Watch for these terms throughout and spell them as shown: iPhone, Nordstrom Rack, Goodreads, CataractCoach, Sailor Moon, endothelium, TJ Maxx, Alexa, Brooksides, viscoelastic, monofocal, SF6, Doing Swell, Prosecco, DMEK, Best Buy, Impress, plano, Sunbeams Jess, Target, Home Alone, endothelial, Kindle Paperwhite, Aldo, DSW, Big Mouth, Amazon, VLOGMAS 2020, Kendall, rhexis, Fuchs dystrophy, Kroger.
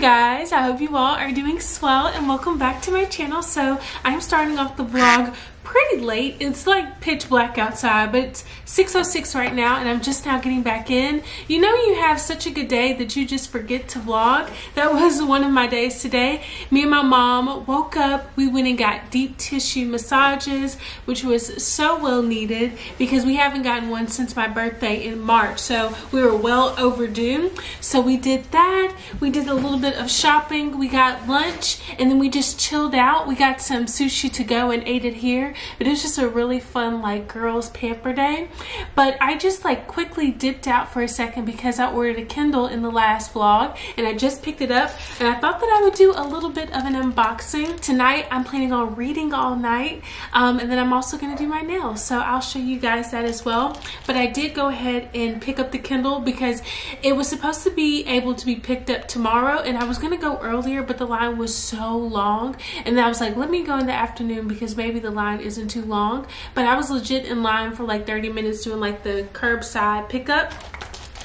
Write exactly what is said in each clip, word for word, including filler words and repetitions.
guys, I hope you all are doing swell and welcome back to my channel. So I'm starting off the vlog pretty late. It's like pitch black outside, but it's six oh six right now and I'm just now getting back in. You know, you have such a good day that you just forget to vlog. That was one of my days today. Me and my mom woke up, we went and got deep tissue massages, which was so well needed because we haven't gotten one since my birthday in March, so we were well overdue. So we did that, we did a little bit of shopping, we got lunch, and then we just chilled out. We got some sushi to go and ate it here. But it was just a really fun like girls pamper day. But I just like quickly dipped out for a second because I ordered a Kindle in the last vlog and I just picked it up, and I thought that I would do a little bit of an unboxing. Tonight I'm planning on reading all night, um, and then I'm also going to do my nails, so I'll show you guys that as well. But I did go ahead and pick up the Kindle because it was supposed to be able to be picked up tomorrow, and I was going to go earlier but the line was so long, and then I was like, let me go in the afternoon because maybe the line isn't too long. But I was legit in line for like thirty minutes doing like the curbside pickup.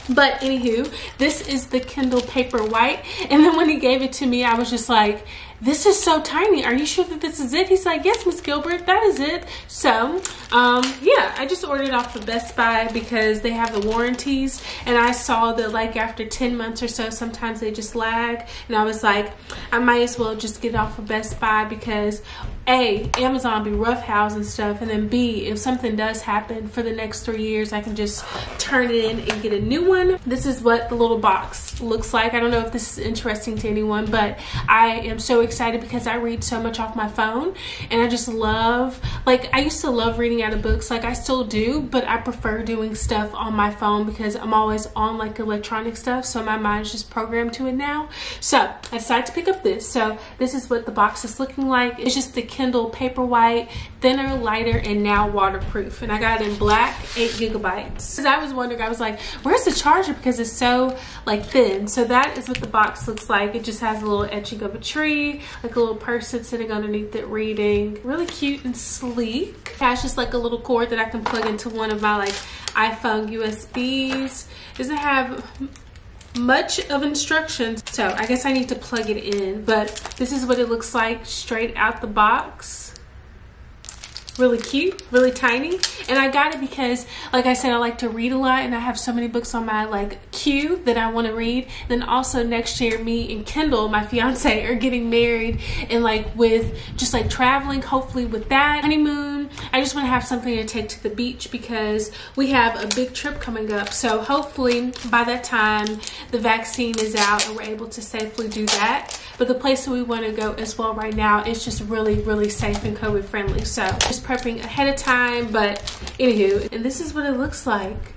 But anywho, this is the Kindle Paperwhite, and then when he gave it to me I was just like, this is so tiny, are you sure that this is it? He's like, yes, Miss Gilbert, that is it. So um yeah, I just ordered off of Best Buy because they have the warranties, and I saw that like after ten months or so sometimes they just lag, and I was like, I might as well just get it off of Best Buy because A, Amazon be roughhousing stuff, and then B, if something does happen for the next three years I can just turn it in and get a new one. This is what the little box looks like. I don't know if this is interesting to anyone, but I am so excited because I read so much off my phone, and I just love, like I used to love reading out of books, like I still do, but I prefer doing stuff on my phone because I'm always on like electronic stuff, so my mind's just programmed to it now. So I decided to pick up this. So this is what the box is looking like. It's just the Kindle Paperwhite, thinner, lighter, and now waterproof, and I got it in black, eight gigabytes. Because I was wondering, I was like, where's the charger because it's so like thin. So that is what the box looks like. It just has a little etching of a tree, like a little person sitting underneath it reading. Really cute and sleek. It has just like a little cord that I can plug into one of my like iPhone U S Bs. Doesn't have much of instructions, so I guess I need to plug it in, but this is what it looks like straight out the box. Really cute, really tiny, and I got it because like I said, I like to read a lot, and I have so many books on my like queue that I want to read. Then also next year me and Kendall, my fiance, are getting married, and like with just like traveling, hopefully with that honeymoon, I just want to have something to take to the beach because we have a big trip coming up. So hopefully by that time the vaccine is out and we're able to safely do that. But the place that we want to go as well right now is just really, really safe and COVID friendly, so just prepping ahead of time. But anywho, and this is what it looks like.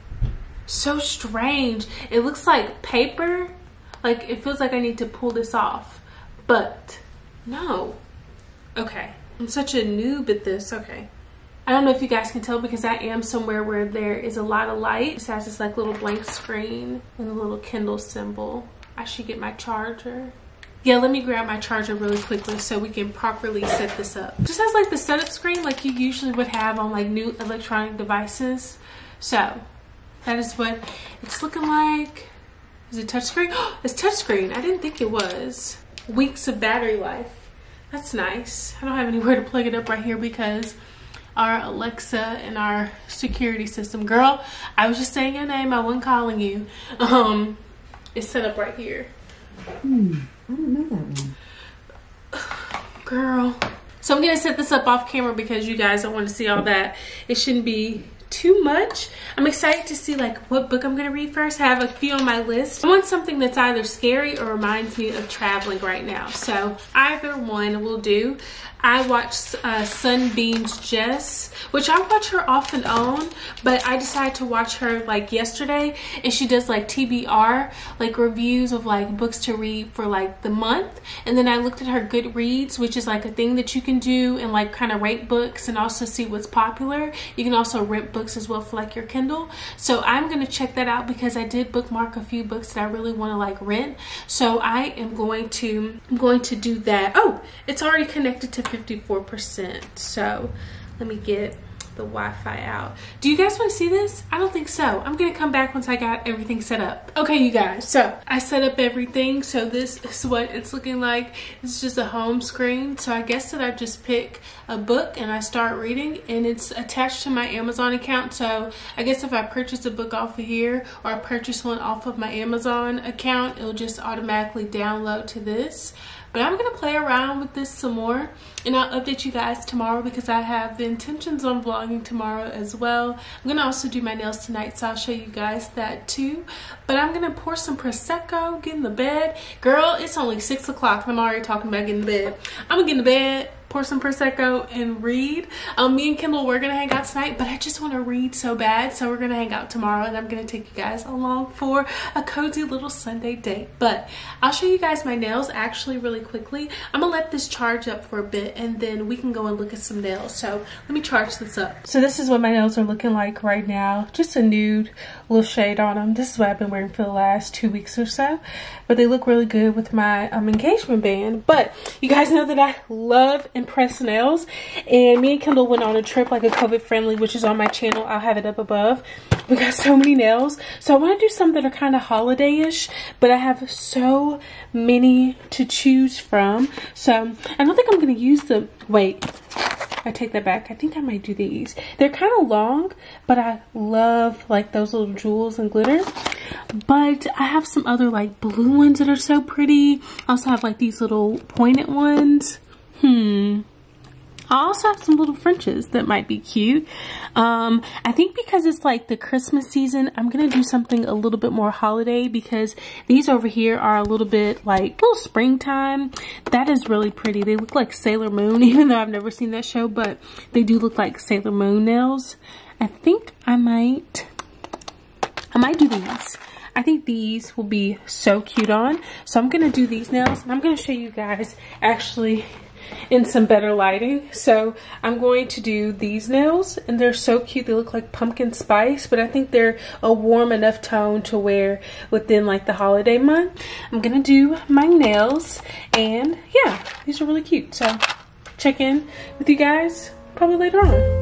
So strange. It looks like paper, like it feels like I need to pull this off, but no. Okay, I'm such a noob at this. Okay, I don't know if you guys can tell because I am somewhere where there is a lot of light. It has this like little blank screen and a little Kindle symbol. I should get my charger. Yeah, let me grab my charger really quickly so we can properly set this up. It just has like the setup screen like you usually would have on like new electronic devices. So that is what it's looking like. Is it touchscreen? Oh, it's touchscreen. I didn't think it was. Weeks of battery life. That's nice. I don't have anywhere to plug it up right here because our Alexa and our security system. Girl, I was just saying your name. I wasn't calling you. Um, it's set up right here. Hmm. I don't know that one. Girl. So I'm going to set this up off camera because you guys don't want to see all that. It shouldn't be too much. I'm excited to see like what book I'm going to read first. I have a few on my list. I want something that's either scary or reminds me of traveling right now. So either one will do. I watched uh, Sunbeams Jess, which I watch her off and on, but I decided to watch her like yesterday, and she does like T B R, like reviews of like books to read for like the month. And then I looked at her Goodreads, which is like a thing that you can do and like kind of rate books and also see what's popular. You can also rent books as well for like your Kindle. So I'm going to check that out because I did bookmark a few books that I really want to like rent. So I am going to, I'm going to do that. Oh, it's already connected to fifty-four percent. So let me get the Wi-Fi out. Do you guys want to see this? I don't think so. I'm gonna come back once I got everything set up. Okay, you guys, so I set up everything. So this is what it's looking like. It's just a home screen. So I guess that I just pick a book and I start reading, and it's attached to my Amazon account. So I guess if I purchase a book off of here, or I purchase one off of my Amazon account, it'll just automatically download to this. But I'm gonna play around with this some more, and I'll update you guys tomorrow because I have the intentions on vlogging tomorrow as well. I'm gonna also do my nails tonight, so I'll show you guys that too. But I'm gonna pour some Prosecco, get in the bed. Girl, it's only six o'clock and I'm already talking about getting to bed. I'm gonna get in the bed, pour some Prosecco, and read. Um, me and Kendall were gonna hang out tonight, but I just wanna read so bad, so we're gonna hang out tomorrow, and I'm gonna take you guys along for a cozy little Sunday day. But I'll show you guys my nails actually really quickly. I'm gonna let this charge up for a bit, and then we can go and look at some nails. So let me charge this up. So this is what my nails are looking like right now. Just a nude little shade on them. This is what I've been wearing for the last two weeks or so, but they look really good with my um, engagement band. But you guys know that I love Impress nails, and me and Kendall went on a trip, like a COVID friendly, which is on my channel. I'll have it up above. We got so many nails, so I want to do some that are kind of holiday-ish, but I have so many to choose from, so I don't think I'm going to use them. Wait, I take that back. I think I might do these. They're kind of long, but I love like those little jewels and glitter. But I have some other like blue ones that are so pretty. I also have like these little pointed ones. Hmm. I also have some little Frenches that might be cute. Um, I think because it's like the Christmas season, I'm going to do something a little bit more holiday, because these over here are a little bit like little springtime. That is really pretty. They look like Sailor Moon, even though I've never seen that show, but they do look like Sailor Moon nails. I think I might, I might do these. I think these will be so cute on. So I'm going to do these nails, and I'm going to show you guys actually in some better lighting. So I'm going to do these nails, and they're so cute. They look like pumpkin spice, but I think they're a warm enough tone to wear within like the holiday month. I'm gonna do my nails, and yeah, these are really cute. So check in with you guys probably later on.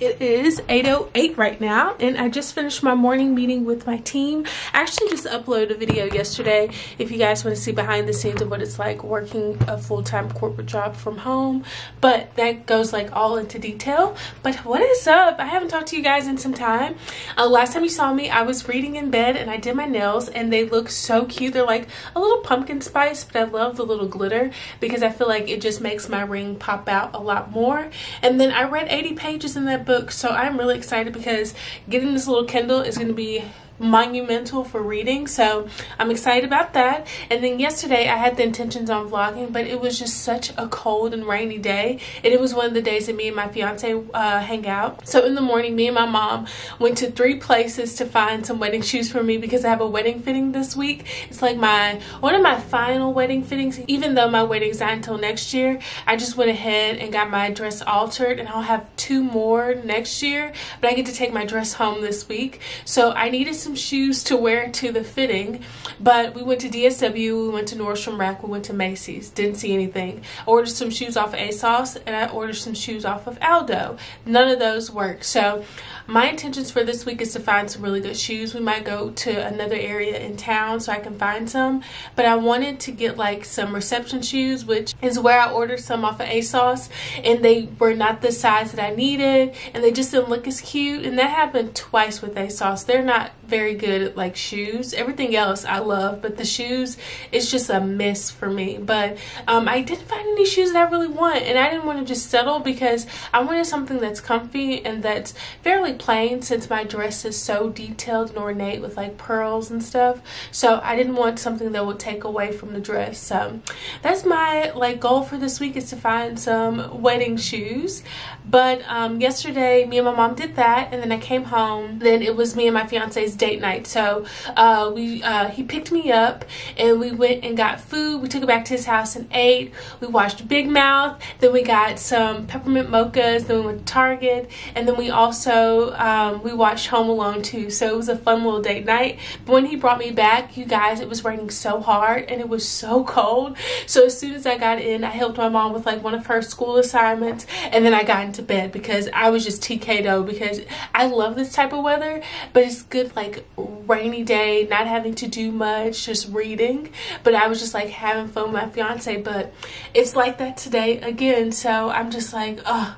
It is eight oh eight right now, and I just finished my morning meeting with my team. I actually just uploaded a video yesterday if you guys want to see behind the scenes of what it's like working a full-time corporate job from home, but that goes like all into detail. But what is up? I haven't talked to you guys in some time. Uh, last time you saw me, I was reading in bed, and I did my nails, and they look so cute. They're like a little pumpkin spice, but I love the little glitter because I feel like it just makes my ring pop out a lot more. And then I read eighty pages in that book, so I'm really excited because getting this little Kindle is going to be monumental for reading, so I'm excited about that. And then yesterday I had the intentions on vlogging, but it was just such a cold and rainy day, and it was one of the days that me and my fiance uh, hang out. So in the morning, me and my mom went to three places to find some wedding shoes for me because I have a wedding fitting this week. It's like my one of my final wedding fittings, even though my wedding's not until next year. I just went ahead and got my dress altered, and I'll have two more next year, but I get to take my dress home this week. So I needed some some shoes to wear to the fitting, but we went to D S W, we went to Nordstrom Rack, we went to Macy's, didn't see anything. Ordered some shoes off of ASOS, and I ordered some shoes off of Aldo. None of those worked. So my intentions for this week is to find some really good shoes. We might go to another area in town so I can find some, but I wanted to get like some reception shoes, which is where I ordered some off of ASOS, and they were not the size that I needed, and they just didn't look as cute. And that happened twice with ASOS. They're not very good at like shoes. Everything else I love, but the shoes is just a miss for me. But um, I didn't find any shoes that I really want, and I didn't want to just settle because I wanted something that's comfy and that's fairly plain, since my dress is so detailed and ornate with like pearls and stuff. So I didn't want something that would take away from the dress. So that's my like goal for this week, is to find some wedding shoes. But um, yesterday me and my mom did that, and then I came home. Then it was me and my fiance's date night. So uh, we uh, he picked me up and we went and got food. We took it back to his house and ate. We watched Big Mouth. Then we got some peppermint mochas. Then we went to Target. And then we also um, we watched Home Alone too. So it was a fun little date night. But when he brought me back, you guys, it was raining so hard and it was so cold. So as soon as I got in, I helped my mom with like one of her school assignments, and then I got into bed because I was just T K'd because I love this type of weather. But it's good like rainy day, not having to do much, just reading. But I was just like having fun with my fiance, but it's like that today again. So I'm just like, oh,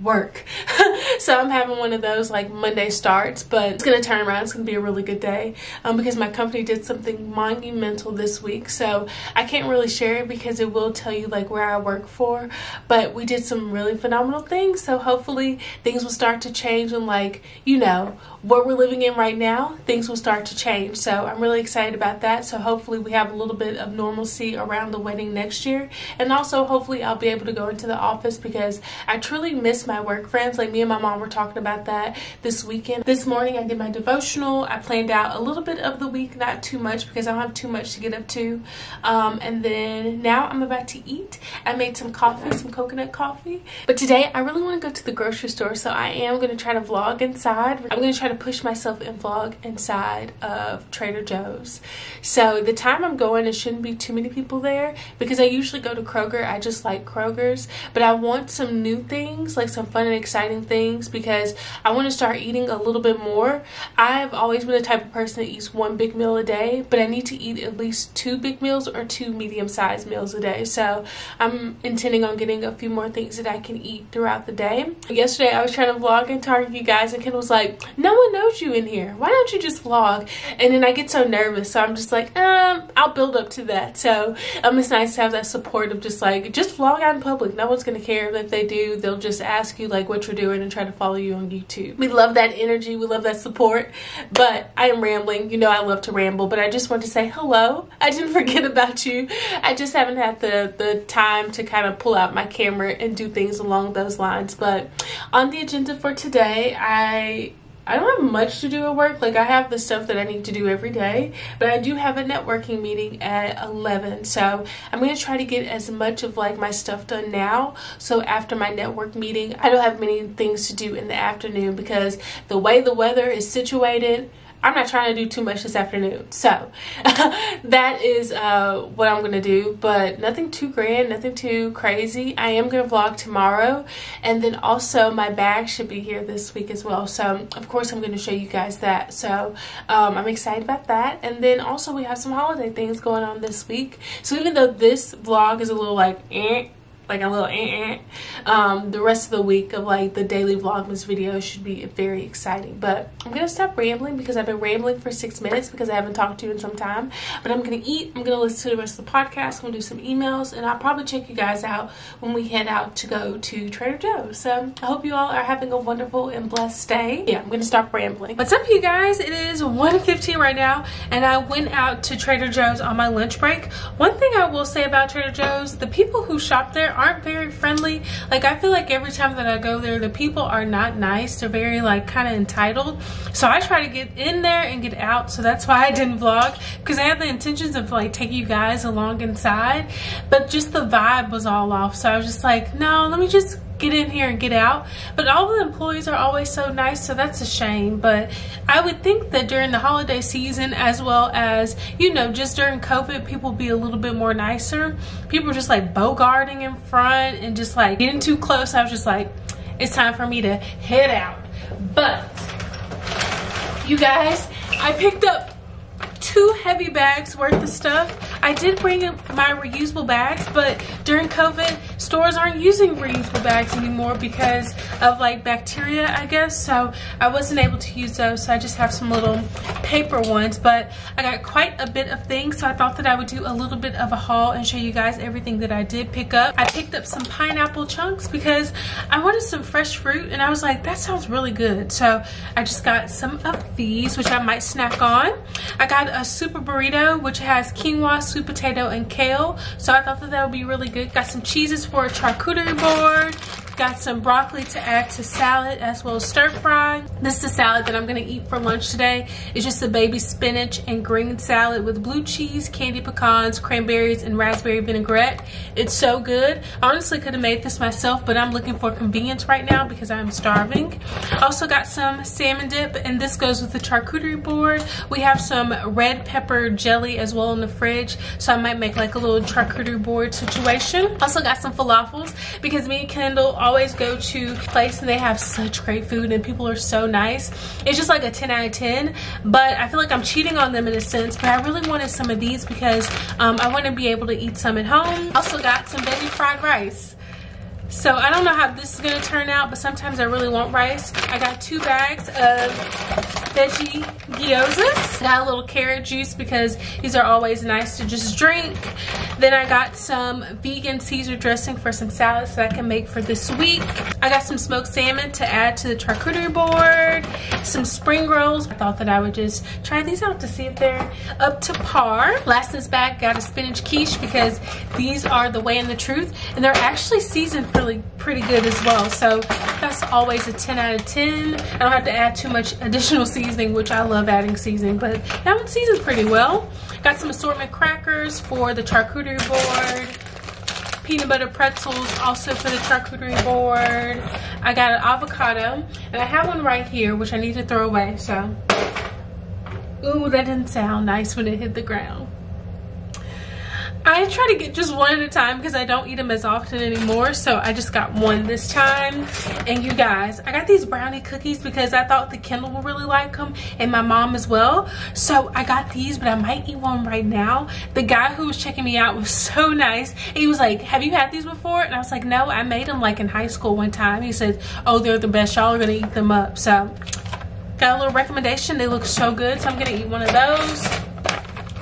work. So I'm having one of those like Monday starts, but it's gonna turn around. It's gonna be a really good day um, because my company did something monumental this week. So I can't really share it because it will tell you like where I work for, but we did some really phenomenal things. So hopefully things will start to change, and like, you know, what we're living in right now, things will start to change. So I'm really excited about that. So hopefully we have a little bit of normalcy around the wedding next year, and also hopefully I'll be able to go into the office because I truly miss my work friends. Like me and my mom were talking about that this weekend. This morning I did my devotional. I planned out a little bit of the week, not too much because I don't have too much to get up to. Um, and then now I'm about to eat. I made some coffee, some coconut coffee. But today I really want to go to the grocery store, so I am going to try to vlog inside. I'm going to try to push myself and vlog inside of Trader Joe's. So the time I'm going, it shouldn't be too many people there because I usually go to Kroger. I just like Kroger's, but I want some new things, like some fun and exciting things, because I want to start eating a little bit more. I've always been the type of person that eats one big meal a day, but I need to eat at least two big meals or two medium-sized meals a day. So I'm intending on getting a few more things that I can eat throughout the day. Yesterday I was trying to vlog in Target, you guys, and Kendall was like, no one knows you in here, why don't you just vlog? And then I get so nervous, so I'm just like, um I'll build up to that. So um it's nice to have that support of just like, just vlog out in public, no one's gonna care. If they do, they'll just ask you like what you're doing and try to follow you on YouTube. We love that energy, we love that support. But I am rambling, you know I love to ramble, but I just want to say hello. I didn't forget about you, I just haven't had the the time to kind of pull out my camera and do things along those lines. But on the agenda for today, I I don't have much to do at work. Like I have the stuff that I need to do every day, but I do have a networking meeting at eleven. So I'm going to try to get as much of like my stuff done now, so after my network meeting, I don't have many things to do in the afternoon because the way the weather is situated, I'm not trying to do too much this afternoon. So that is uh, what I'm going to do, but nothing too grand, nothing too crazy. I am going to vlog tomorrow, and then also my bag should be here this week as well. So of course I'm going to show you guys that. So um, I'm excited about that. And then also we have some holiday things going on this week. So even though this vlog is a little like eh, like a little eh, eh. Um, the rest of the week of like the daily vlogmas video should be very exciting. But I'm gonna stop rambling because I've been rambling for six minutes because I haven't talked to you in some time. But I'm gonna eat, I'm gonna listen to the rest of the podcast, I'm gonna do some emails, and I'll probably check you guys out when we head out to go to Trader Joe's. So I hope you all are having a wonderful and blessed day. Yeah, I'm gonna stop rambling. What's up you guys, it is one fifteen right now, and I went out to Trader Joe's on my lunch break. One thing I will say about Trader Joe's, the people who shop there aren't very friendly. Like I feel like every time that I go there, the people are not nice, they're very like kind of entitled. So I try to get in there and get out, so that's why I didn't vlog, because I had the intentions of like taking you guys along inside, but just the vibe was all off. So I was just like, no, let me just get in here and get out. But all the employees are always so nice, so that's a shame. But I would think that during the holiday season, as well as, you know, just during COVID, people be a little bit more nicer. People were just like bogarting in front and just like getting too close. I was just like, it's time for me to head out. But you guys, I picked up two heavy bags worth of stuff. I did bring up my reusable bags, but during COVID, stores aren't using reusable bags anymore because of like bacteria, I guess. So I wasn't able to use those, so I just have some little paper ones. But I got quite a bit of things, so I thought that I would do a little bit of a haul and show you guys everything that I did pick up. I picked up some pineapple chunks because I wanted some fresh fruit, and I was like, that sounds really good. So I just got some of these, which I might snack on. I got a super burrito, which has quinoa, sweet potato, and kale, so I thought that that would be really good. Got some cheeses for a charcuterie board, got some broccoli to add to salad, as well as stir fry. This is the salad that I'm going to eat for lunch today. It's just a baby spinach and green salad with blue cheese, candy pecans, cranberries, and raspberry vinaigrette. It's so good. I honestly could have made this myself, but I'm looking for convenience right now because I'm starving. Also got some salmon dip, and this goes with the charcuterie board. We have some red pepper jelly as well in the fridge, so I might make like a little charcuterie board situation. Also got some falafels because me and Kendall always go to a place and they have such great food and people are so nice. It's just like a ten out of ten, but I feel like I'm cheating on them in a sense, but I really wanted some of these because um, I want to be able to eat some at home. Also got some baby fried rice. So I don't know how this is going to turn out, but sometimes I really want rice. I got two bags of veggie gyozas. Got a little carrot juice because these are always nice to just drink. Then I got some vegan Caesar dressing for some salads that I can make for this week. I got some smoked salmon to add to the charcuterie board. Some spring rolls. I thought that I would just try these out to see if they're up to par. Last in this bag, got a spinach quiche because these are the way and the truth. And they're actually seasoned really pretty good as well, so that's always a ten out of ten. I don't have to add too much additional seasoning, which I love adding seasoning, but that one seasons pretty well. Got some assortment crackers for the charcuterie board, peanut butter pretzels also for the charcuterie board. I got an avocado, and I have one right here which I need to throw away, so ooh, that didn't sound nice when it hit the ground. I try to get just one at a time because I don't eat them as often anymore, so I just got one this time. And you guys, I got these brownie cookies because I thought the Kindle would really like them, and my mom as well. So I got these, but I might eat one right now. The guy who was checking me out was so nice. He was like, have you had these before? And I was like, no, I made them like in high school one time. He said, oh, they're the best, y'all are gonna eat them up. So got a little recommendation. They look so good, so I'm gonna eat one of those.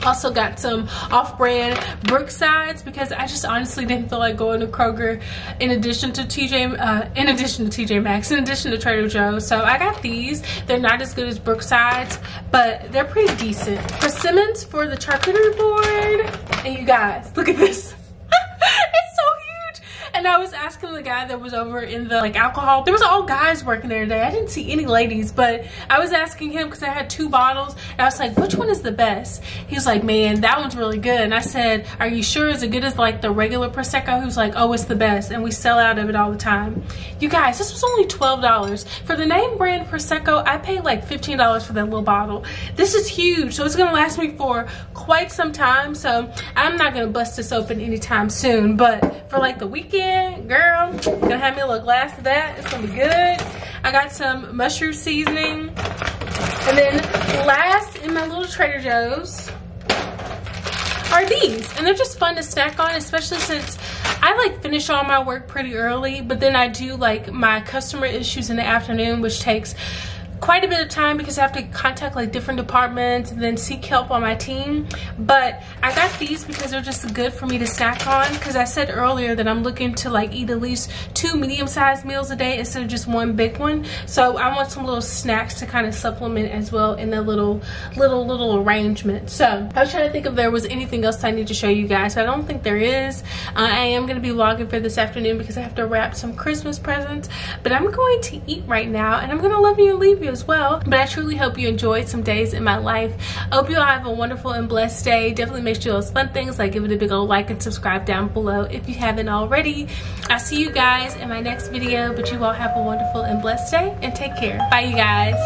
Also got some off-brand Brooksides because I just honestly didn't feel like going to Kroger in addition to T J, uh, in addition to T J Maxx, in addition to Trader Joe's. So I got these. They're not as good as Brooksides, but they're pretty decent. Persimmons for the charcuterie board. And you guys, look at this. And I was asking the guy that was over in the like alcohol. There was all guys working there today. I didn't see any ladies, but I was asking him because I had two bottles. And I was like, which one is the best? He was like, man, that one's really good. And I said, are you sure it's as good as like the regular Prosecco? He was like, oh, it's the best. And we sell out of it all the time. You guys, this was only twelve dollars. For the name brand Prosecco, I paid like fifteen dollars for that little bottle. This is huge. So it's going to last me for quite some time. So I'm not going to bust this open anytime soon. But for like the weekend, girl, gonna have me a little glass of that. It's gonna be good. I got some mushroom seasoning. And then last in my little Trader Joe's are these. And they're just fun to snack on, especially since I like finish all my work pretty early, but then I do like my customer issues in the afternoon, which takes quite a bit of time because I have to contact like different departments and then seek help on my team. But I got these because they're just good for me to snack on because I said earlier that I'm looking to like eat at least two medium-sized meals a day instead of just one big one. So I want some little snacks to kind of supplement as well in a little little little arrangement. So I was trying to think if there was anything else I need to show you guys. So I don't think there is. uh, I am going to be vlogging for this afternoon because I have to wrap some Christmas presents, but I'm going to eat right now and I'm going to love you and leave you. as well. But I truly hope you enjoyed some days in my life. I hope you all have a wonderful and blessed day. Definitely make sure those fun things, like give it a big old like and subscribe down below if you haven't already. I'll see you guys in my next video, but you all have a wonderful and blessed day and take care. Bye you guys.